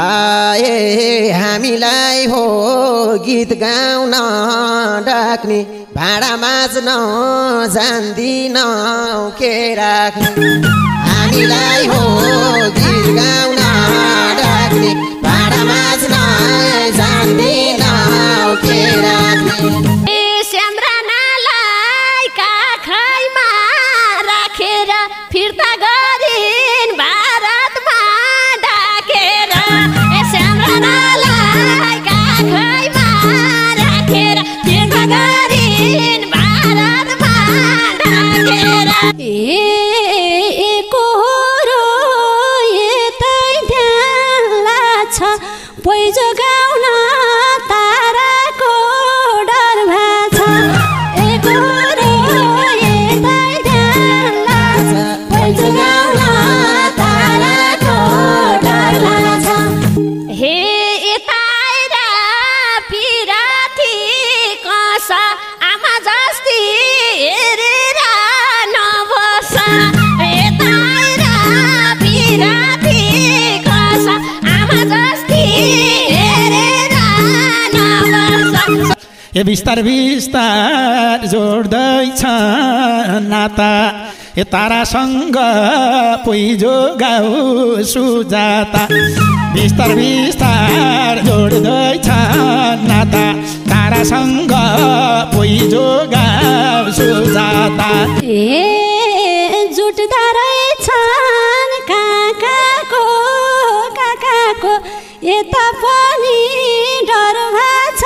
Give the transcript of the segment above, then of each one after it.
आए हामीलाई हो गीत गाउन डाक्ने भाडा माझ्न जान्दिन के राख्ने हामीलाई हो गीत गाउन डाक्ने भाडा माझ्न जान्दिन के राख्ने श्याम राणालाई काखैमा राखेर फिर्ता गरिन् भारतमा डाकेर श्याम राणालाई काखैमा राखेर फिर्ता गरिन् भारतमा डाकेर कोरो यतै ध्यानला छ पैजो गाउन ये बिस्तार बिस्तार जोड्दैछ नाता ये तारासँग पुइजो गाउ सुजाता बिस्तार बिस्तार जोड्दैछ नाता तारासँग पुइजो गाउ सुजाता ए जुट्दा रहेछ काकाको यता पनि डर भाछ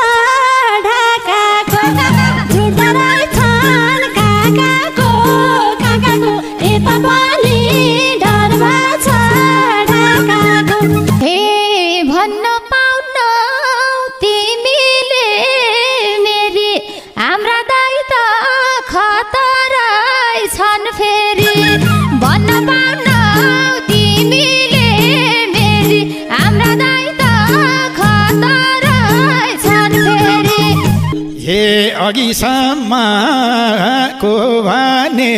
अघिसम्मको भने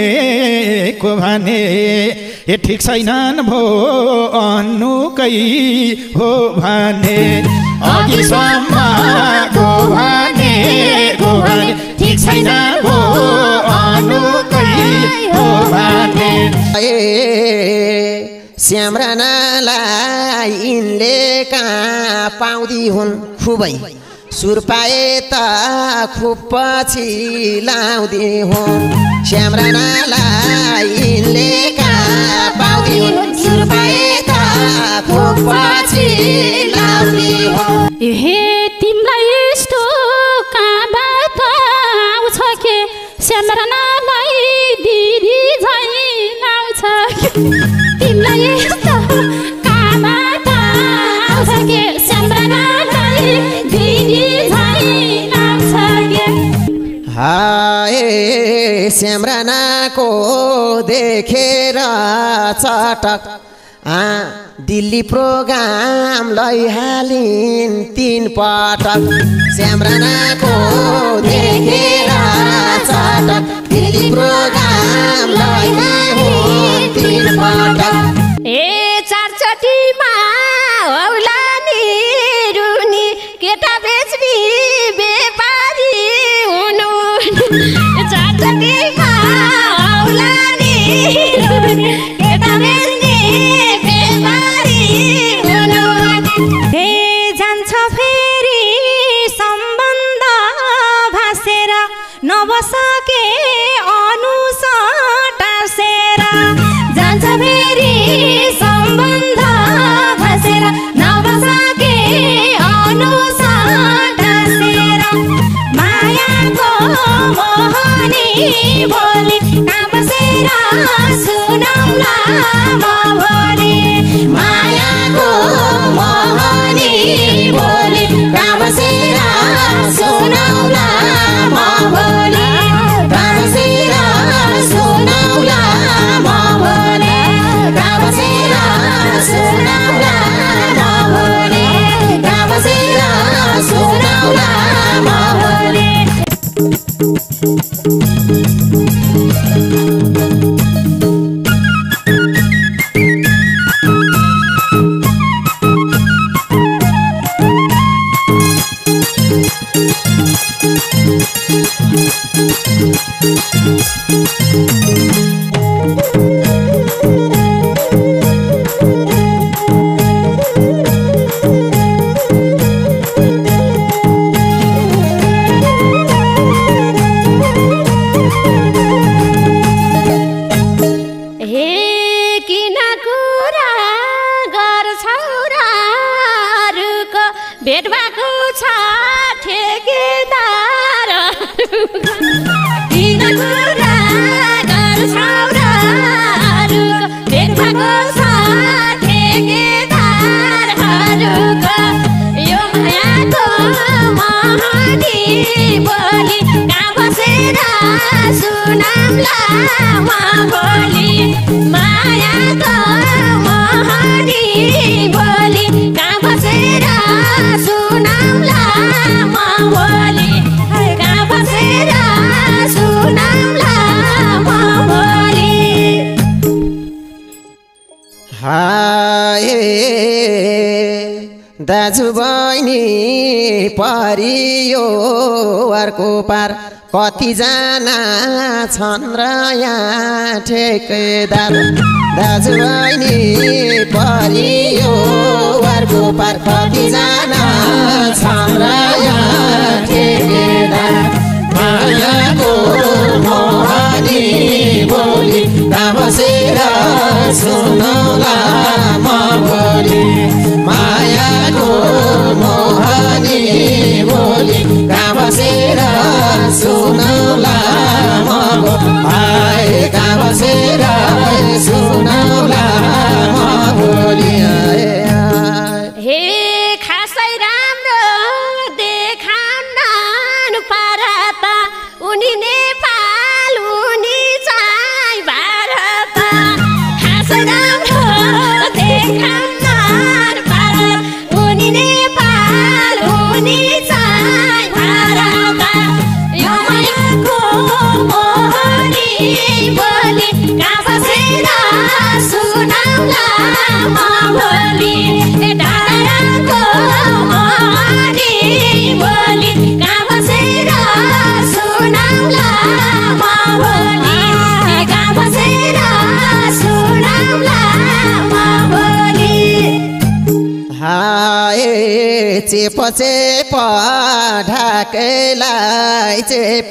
ए ठिक छैनन् भो अनुकै हो भने अघिसम्मको भने ठिक छैन भो अनुकै हो भने श्याम राणालाई यिनले कहाँ पाउँदी हुन् खुबै सुर पाए त खुब पछि लाउँदी हुन् श्याम राणालाई यिनले कहाँ पाउँदी हुन् सुर पाए त खुब पछि लाउँदी हुन् हे तिमीलाई यस्तो कहाँबाट आउँछ के श्याम राणालाई दिदी झैं आउँछ के तिमीलाई यस्तो कहाँबाट आउँछ के श्याम राणालाई हाय श्याम राणाको देखेर चटक दिल्ली प्रोग्राम लैहालिन् 3 पटक श्याम राणाको देखेर चटक दिल्ली प्रोग्राम लैहालिन् 3 पटक ए चारचोटीमा औला नबसके अनुस टासेर जान्छ फेरि सम्बन्ध भासेर नबसके अनुस टासेर मायाको मोहनी बोली तामसेर सुनाउला म भोलि मायाको मोहनी बोली तामसेर सुनाउला दाजु बहिनी परियो अर्को पार कति जना छन् र यहाँ ठेकेदार। दाजु बहिनी परियो अर्को पार कति जना छन् र यहाँ ठेकेदार। मायाको मोहनी बोली बसेर सुनौला म बोली। मायाको मोहनी बोली बसेर सुनौला म बोली। बसेर सुनौला म बोली। हे खासै राम्रो देखाउन पारता उनी नेपाल उनी चाहिँ भारत। खासै राम्रो देखाउन बोली बसेर सुनौला म बोली। डाँडाको मोहनी बोली बसेर सुनौला म बोली। बसेर सुनौला म बोली। हाय चेप चेप ढाकेलाई चेप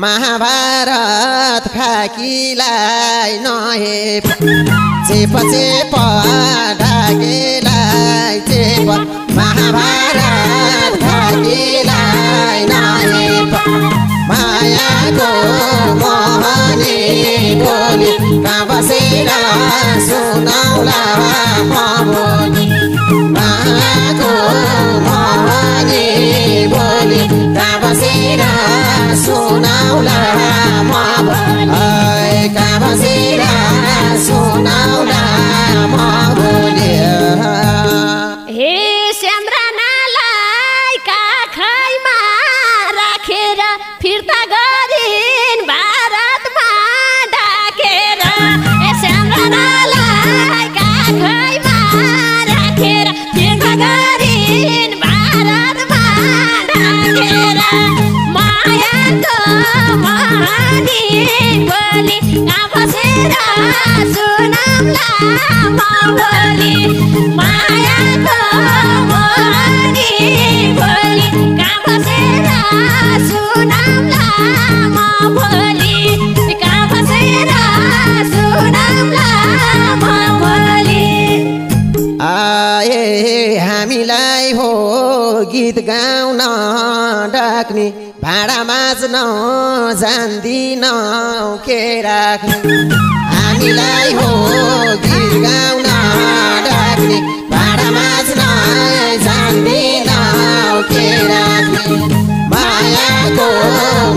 महाभारत खाकीलाई नहेप। चेप चेप ढाकेलाई चेप महाभारत खाकीलाई नहेप। मायाको मोहनी बोली बसेर सुनौला म बोली। मायाको मोहनी बोली बसेर सुनौला म बोली। बसेर सुनौला म बोली। हे श्याम राणालाई काखैमा राखेर फिर्ता गरिन् भारतमा डाकेर। हे श्याम राणालाई काखैमा राखेर फिर्ता गरिन् भारतमा डाकेर। मायाको मोहनी बोली बसेर सुनौला म बोली। मायाको मोहनी बोली बसेर सुनौला म बोली। बसेर सुनौला म बोली। आए हामीलाई हो गीत गाउन डाक्ने भाडा माझ्न जान्दिन के राख्ने। हामीलाई हो गीत गाउन डाक्ने भाडा माझ्न जान्दिन के राख्ने। मायाको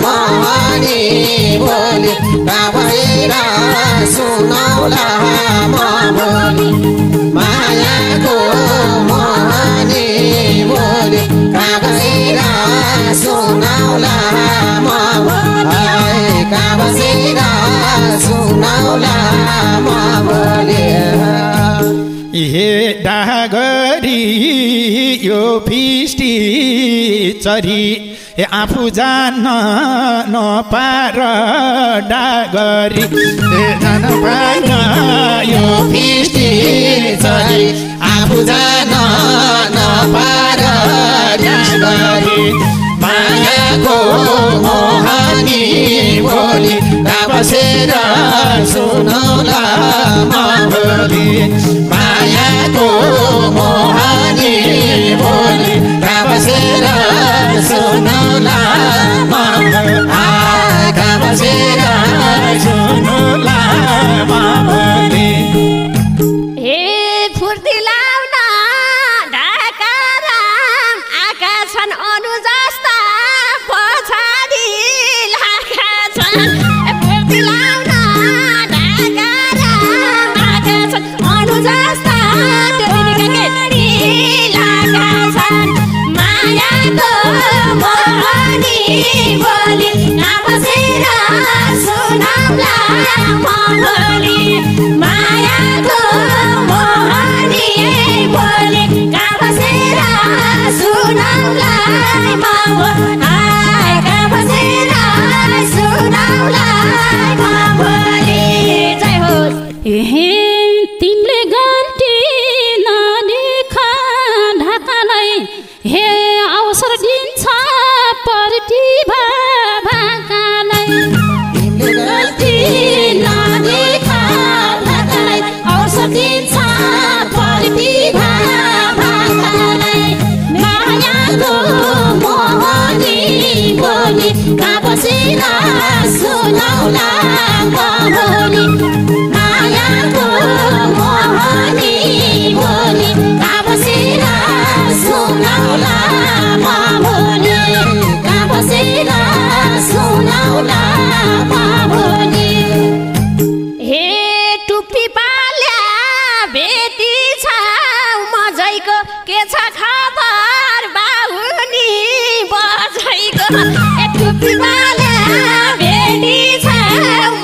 मोहनी बोली बसेर सुनौला म बोली। मायाको मोहनी बोली बसेर सुनौला म बोली। बसेर सुनौला म बोली। हे डागरी यो फिस्टी चरी आफू जान नपार डागरी जान पार यो फिस्टी चली आफू जान नपार डागरी मायाको मोहनी बोली बसेर सुनौला बोली मायाको मोहनी बोली बसेर सुनौला बसेर सुनौला बोली हे फुर्ती लाउन ढाका राम आकाशन अनु जस्ता पछाडी लाखा छन् बोली नापसेर सुनौला बोली मायाको मोहनी बोली नापसेर सुनौला नापसेर सुनौला बोली जय हो तिमीले गन्ती नदेखा ढाकालाई हे अवसर दिन्छ सुनौला बोली मायाको मोहनी बोली बसेर सुनौला बोली बसेर सुनौला बोली हे टुप्पी पाल्या बेटी छ मजैको के छ खबर बाहुनी बजैको ए टुप्पी बोली नापसेर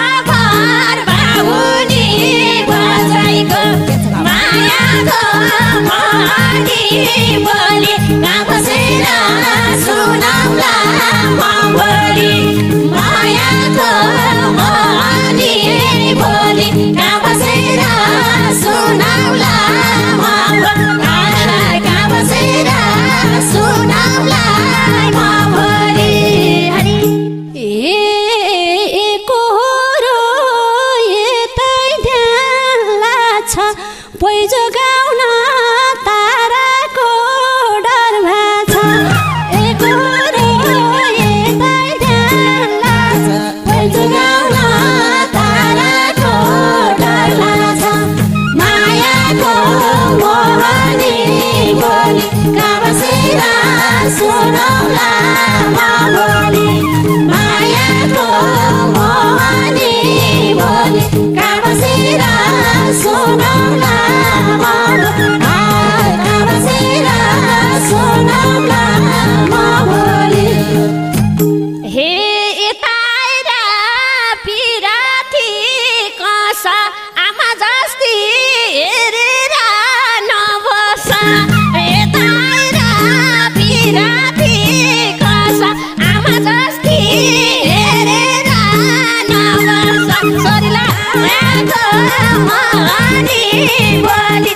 सुनौला बोली मायाको मोहनी बोली नापसेर सुनौला नापसेर सुनौला बोली ए कोरो यतै ध्यान लाग्छ पैजो गाउन सुनौला बोली मायाको मोहनी बोली बसेर सुनौला बसेर सुनौला बोली हे यता आएर पिराती कसा आमा जस्ती हेरेर नबस मोहनी बोली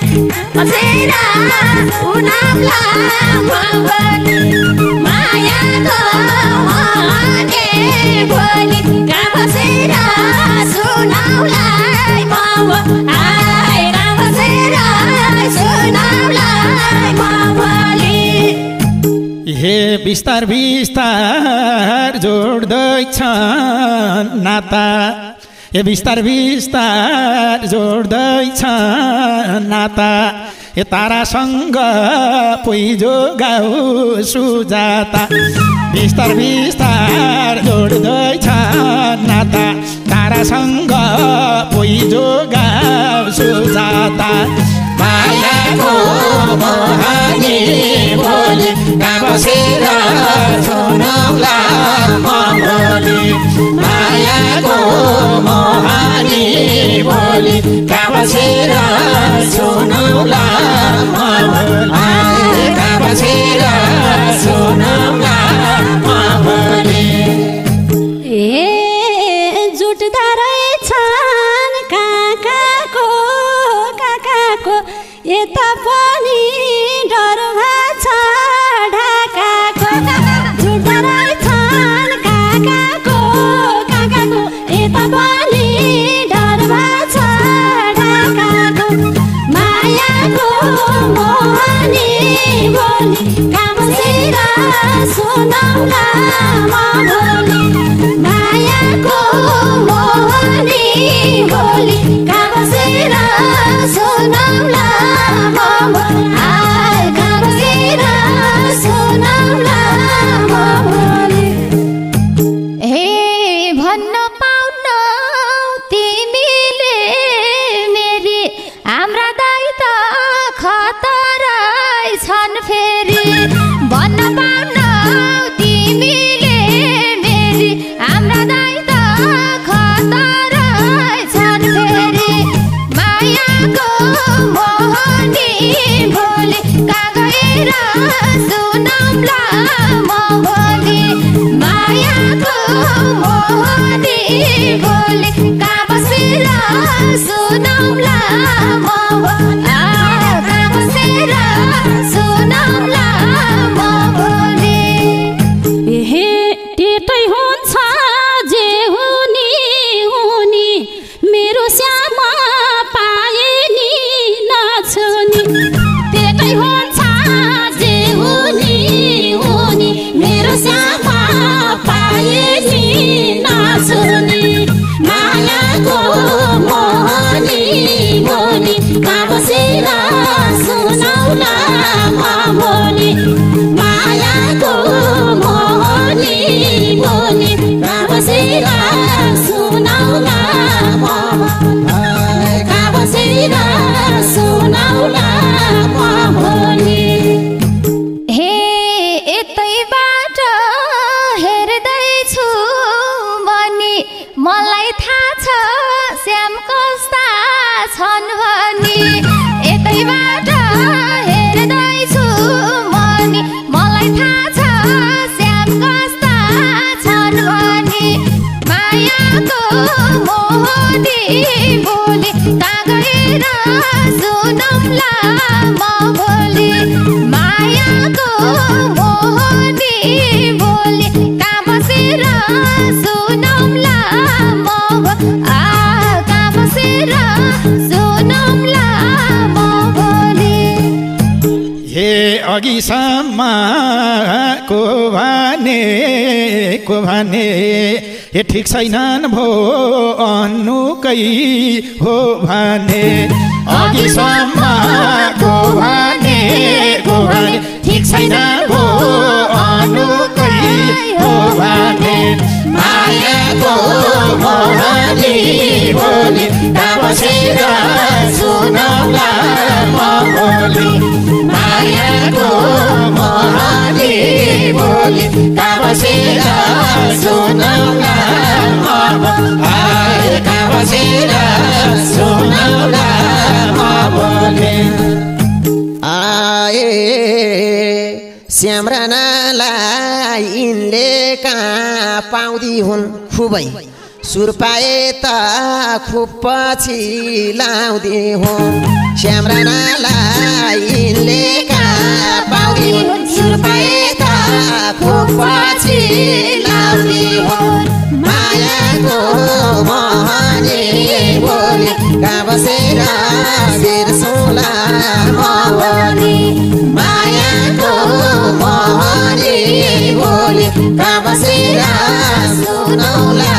बसेर सुनौला बोली मायाको मोहनी बोली बसेर सुनौला बसेर सुनौला बोली हे बिस्तार बिस्तार जोड्दैछ नाता ए बिस्तार बिस्तार जोड्दैछ नाता ए तारासँग पुइजो गाउ सुजाता बिस्तार बिस्तार जोड्दैछ नाता तारासँग पुइजो गाउ सुजाता मायाको मोहनी बोली बसेर सुनौला बोली मायाको मोहनी बोली बसेर सुनौला बसेर सुनौला ठीक छैन भो अनुकै हो भने अघि सम्मा को भने ठीक छैन भो अनुकै हो भने मायाको मोहनी बोली तापसेर सुनौला म बोली मायाको मोहनी बोली तापसेर सुनौला आए श्याम राणालाई इनले कहाँ पाउँदी हुन् खुबै सुर पाए त खुब पछि लाउँदी हुन् श्याम राणालाई इनले कहाँ पाउँदी हुन् सुर पाए त खुब पछि लाउँदी हुन् मायाको मोहनी बोली गाबसेर बिर्सौला म बोली मायाको मोहनी बोली गाबसेर सुनौला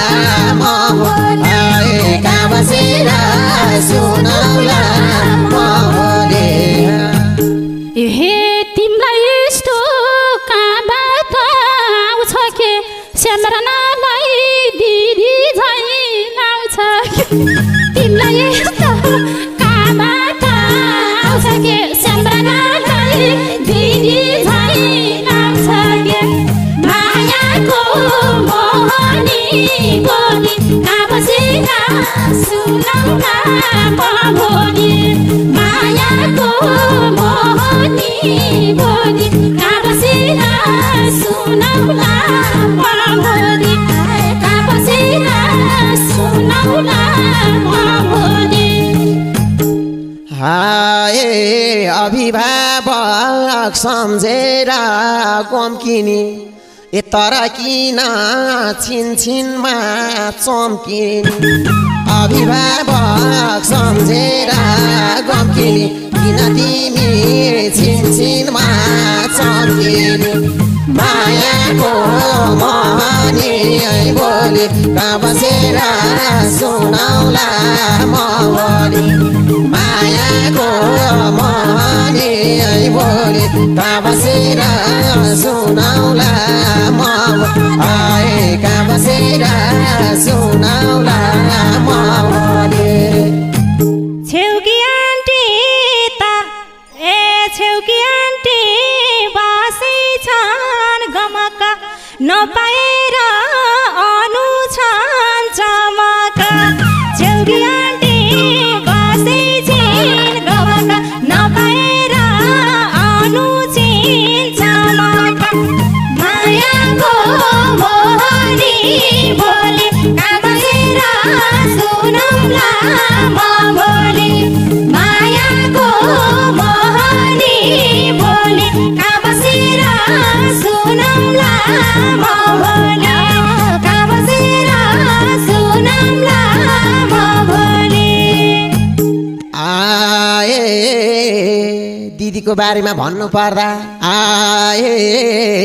म बोली गाबसेर सुनौला म बोली हे तिमलाई यस्तो काबाट आउँछ के श्याम राणा बोली काबसेर सुनौला म बोली अभिभावक सम्झेर गम्किने ए तर किन छिनछिनमा चम्किने अभिभावक सम्झेर गम्किने किन तिमी छिनछिनमा चम्किने मायाको मोहनी बोली बसेर सुनाउला मोहनी मायाको मोहनी बोली बसेर सुनाउला माउ आए बसेर सुनाउला मोहनी छेउकी आन्टी त ए छेउकी आन्टी बासै छन् गमका नपाएर अनु छन् चमका छेउकी आन्टी बासै छन् गमका नपाएर अनु छन् चमका मायाको मोहनी बोली बसेर सुनौला बोली मायाको मोहनी बोली बसेर सुनौला बोली बसेर सुनौला बोली आए दिदीको बारेमा भन्नु पर्दा आए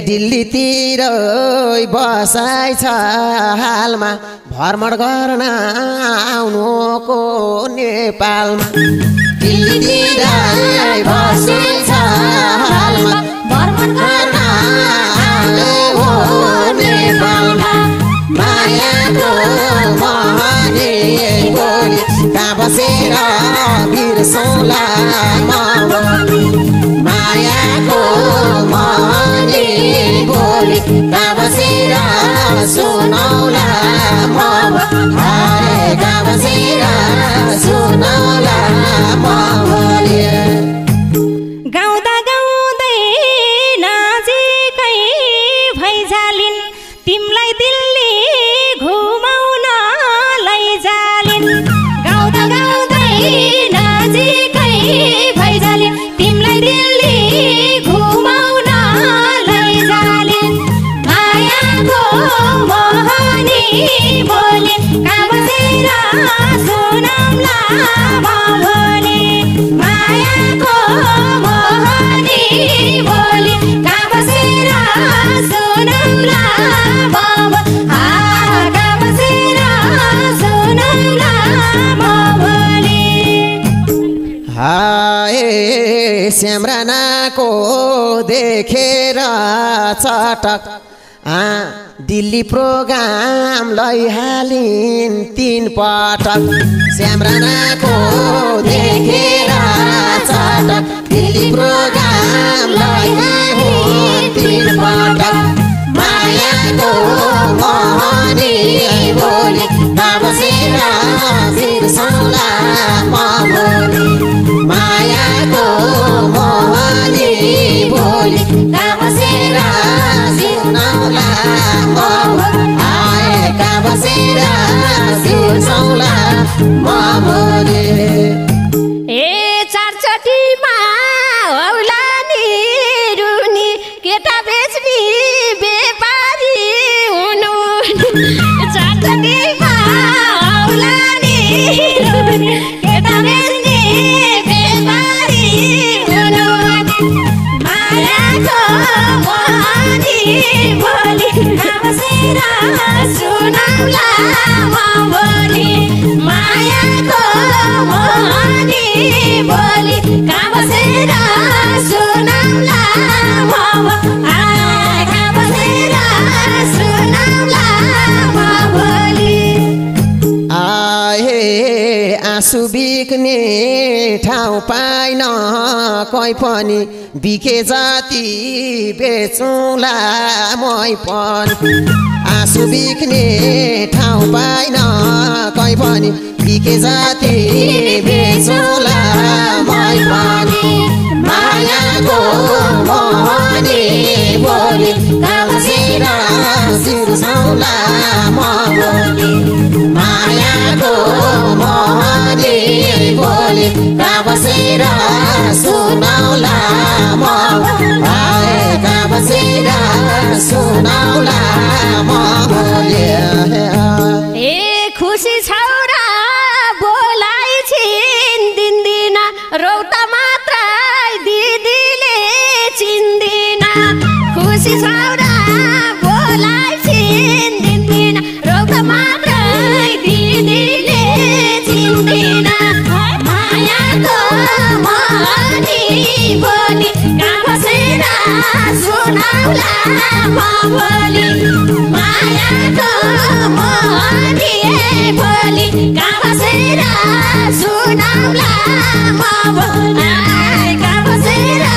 दिल्लीतिर बसाइ छ हालमा भ्रमण गर्न आउनुको नेपालमा दिल्लीतिर बसाइ छ हालमा भ्रमण गर्न आउनुको नेपालमा मायाको मोहनी बोली बसेर बिर्सौला मायाको मोहनी बोली बसेर सुनौला बसेर सुनौला गाउँदा गाउँदै नाजिकै भइजालिन् तिमलाई दिल्ली घुमाउन लैजालिन् गाउँदा गाउँदै नाजिकै भइजालिन् तिमलाई दिल्ली घुमाउन लैजालिन् मायाको मोहनी बोली बसेर सुनौला बोली मायाको मोहनी बोली बसेर सुनौला बसेर सुनौला बोली हाय श्याम राणाको देखेर चटक दिल्ली प्रोग्राम लैहालिन् तीन पटक श्याम राणाको देखेर चटक दिल्ली प्रोग्राम लैहालिन् तीन पटक मायाको मोहनी बोली बसेर बिर्सौला बोली मायाको मोहनी बोली बसेर सुनौला बसेर बिर्सौला बोली ए चारचोटीमा औला नि रुनी केटा बेच्ने बेपारी हुनु चारचोटीमा औला नि रुनी केटा बेच्ने बेपारी हुनु मायाको मोहनी बोली बसेर सुनौला बोली मायाको मोहनी बोली बसेर सुनौला बसेर सुनौला बोली आए आँसु बिक्ने ठाउँ पाइन कोही पनि बिके जाति बेचौँला मै पनि आँसु बिक्ने ठाउँ पाइन कोही पनि बिके जाति बेचौँला मै पनि मायाको मोहनी बोली बसेर बिर्सौला बोली मायाको मोहनी बोली बसेर सुनौला खुशी सावरा बोलाय सिन दिनदिना रोग मात्रै दिदीले जिन्दिना माया तो मोहनी बोली कामसेना सुनाउला बोली माया तो मोहनी बोली कामसेना सुनाउला बोली कामसेना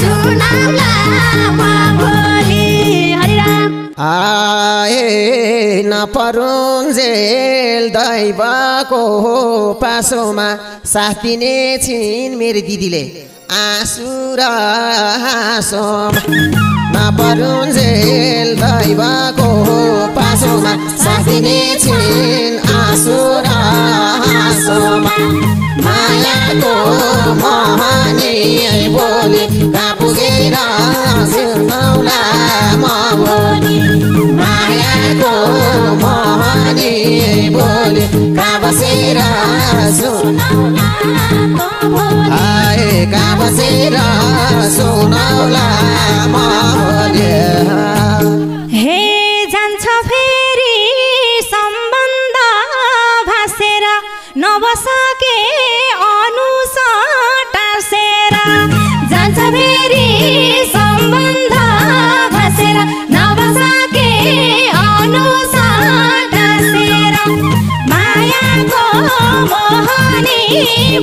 सुनाउला आए न परुन्जेल दैवको पासोमा साथ दिने छिन् मेरो दिदीले आँसु र हाँसोमा न परुन्जेल दैवको पासोमा साथ दिने छिन् आँसु र हाँसोमा मायाको मोहनी बोली कहाँ पुगेर सुनाउला मायाको मोहनी बोली कहाँ बसेर सुनाउला कहाँ बसेर सुनाउला हे जान्छ फेरि सम्बन्ध भासेर नबसके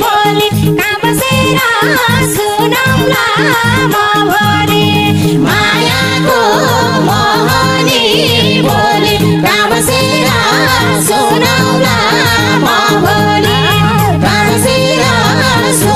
बोली कहाँ बसेर सुनाउला मायाको मोहनी बोली कहाँ बसेर सुनाउला बोली कहाँ बसेर